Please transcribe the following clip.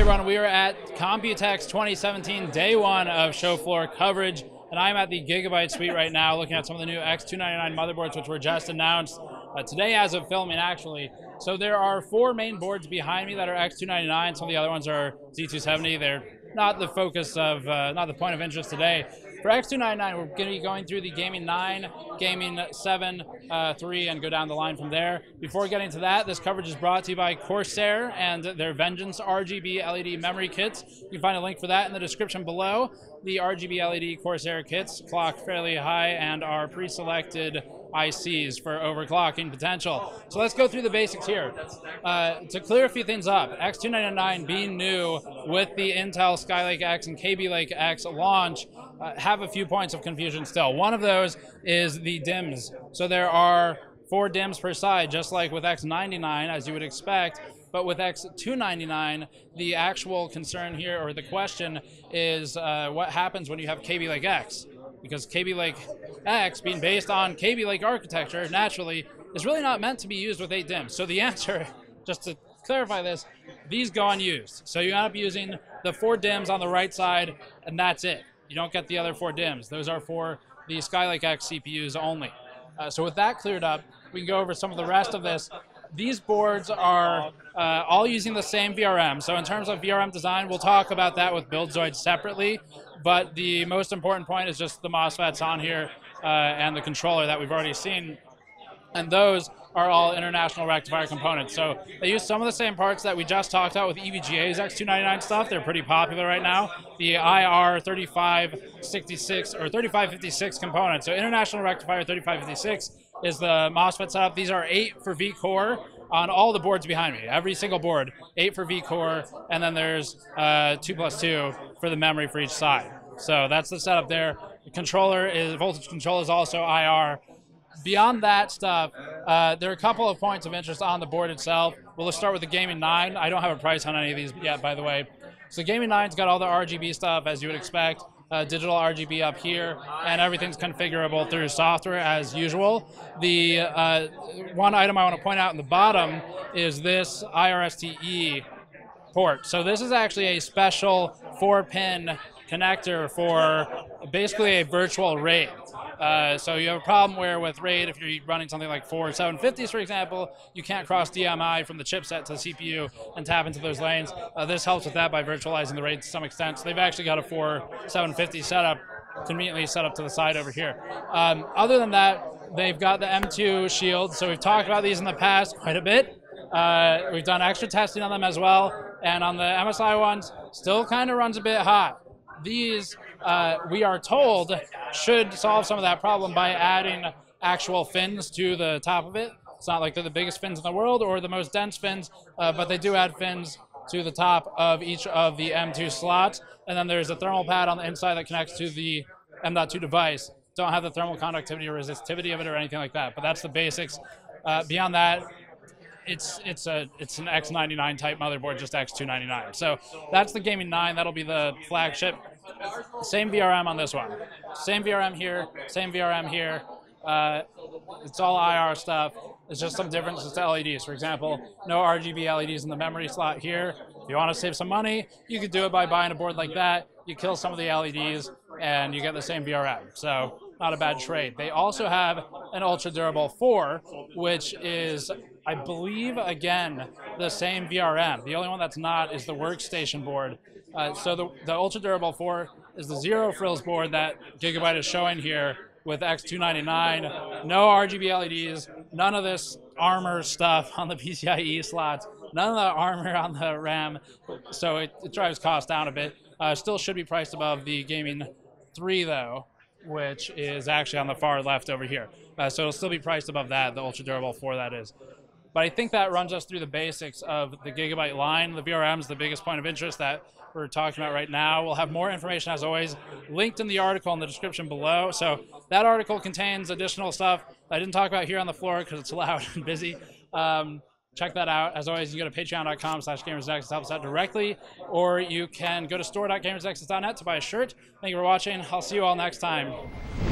Hey everyone, we are at Computex 2017, day one of show floor coverage, and I'm at the Gigabyte suite right now looking at some of the new X299 motherboards which were just announced today as of filming actually. So there are four main boards behind me that are X299, some of the other ones are Z270. They're not the focus of, not the point of interest today. For X299, we're going to be going through the Gaming 9, Gaming 7, 3, and go down the line from there. Before getting to that, this coverage is brought to you by Corsair and their Vengeance RGB LED memory kits. You can find a link for that in the description below. The RGB LED Corsair kits clock fairly high and are pre-selected ICs for overclocking potential. So let's go through the basics here. To clear a few things up, X299 being new with the Intel Skylake X and Kaby Lake X launch have a few points of confusion still. One of those is the DIMMs. So there are four DIMMs per side, just like with X99, as you would expect. But with X299, the actual concern here, or the question, is what happens when you have Kaby Lake X? Because Kaby Lake X, being based on Kaby Lake architecture, naturally, is really not meant to be used with 8 DIMMs. So the answer, just to clarify this, these go unused. So you end up using the 4 DIMMs on the right side, and that's it. You don't get the other 4 DIMMs. Those are for the Skylake X CPUs only. So with that cleared up, we can go over some of the rest of this. These boards are all using the same VRM. So in terms of VRM design, we'll talk about that with BuildZoid separately. But the most important point is just the MOSFETs on here and the controller that we've already seen. And those are all international rectifier components. So they use some of the same parts that we just talked about with EVGA's X299 stuff. They're pretty popular right now. The IR 3556 or 3556 component. So international rectifier 3556 is the MOSFET setup. These are 8 for V-Core on all the boards behind me. Every single board, 8 for V-Core, and then there's 2+2 for the memory for each side. So that's the setup there. The controller is, voltage control is also IR. Beyond that stuff, there are a couple of points of interest on the board itself. Well, let's start with the Gaming 9. I don't have a price on any of these yet, by the way. So Gaming 9's got all the RGB stuff, as you would expect, digital RGB up here, and everything's configurable through software as usual. The one item I want to point out in the bottom is this IRSTE port. So this is actually a special 4-pin connector for basically a virtual RAID. So you have a problem where with RAID, if you're running something like 4 750s, for example, you can't cross DMI from the chipset to the CPU and tap into those lanes. This helps with that by virtualizing the RAID to some extent. So they've actually got a 4 750 setup, conveniently set up to the side over here. Other than that, they've got the M.2 shields. So we've talked about these in the past quite a bit. We've done extra testing on them as well. And on the MSI ones, still kind of runs a bit hot. These, we are told, should solve some of that problem by adding actual fins to the top of it. It's not like they're the biggest fins in the world or the most dense fins, but they do add fins to the top of each of the M.2 slots. And then there's a thermal pad on the inside that connects to the M.2 device. Don't have the thermal conductivity or resistivity of it or anything like that, but that's the basics. Beyond that, it's an X99 type motherboard, just X299. So that's the Gaming 9. That'll be the flagship. Same VRM on this one. Same VRM here. Same VRM here. It's all IR stuff. It's just some differences to LEDs. For example, no RGB LEDs in the memory slot here. If you want to save some money, you could do it by buying a board like that. You kill some of the LEDs and you get the same VRM. So not a bad trade. They also have an Ultra Durable 4, which is, I believe, again, the same VRM. The only one that's not is the workstation board. So the Ultra Durable 4 is the zero frills board that Gigabyte is showing here with X299. No RGB LEDs, none of this armor stuff on the PCIe slots, none of the armor on the RAM. So it drives costs down a bit. Still should be priced above the Gaming 3 though, which is actually on the far left over here. So it'll still be priced above that, the Ultra Durable 4 that is. But I think that runs us through the basics of the Gigabyte line. The VRM is the biggest point of interest that we're talking about right now. We'll have more information, as always, linked in the article in the description below. So that article contains additional stuff I didn't talk about here on the floor because it's loud and busy. Check that out. As always, you can go to patreon.com/gamersnexus to help us out directly, or you can go to store.gamersnexus.net to buy a shirt. Thank you for watching. I'll see you all next time.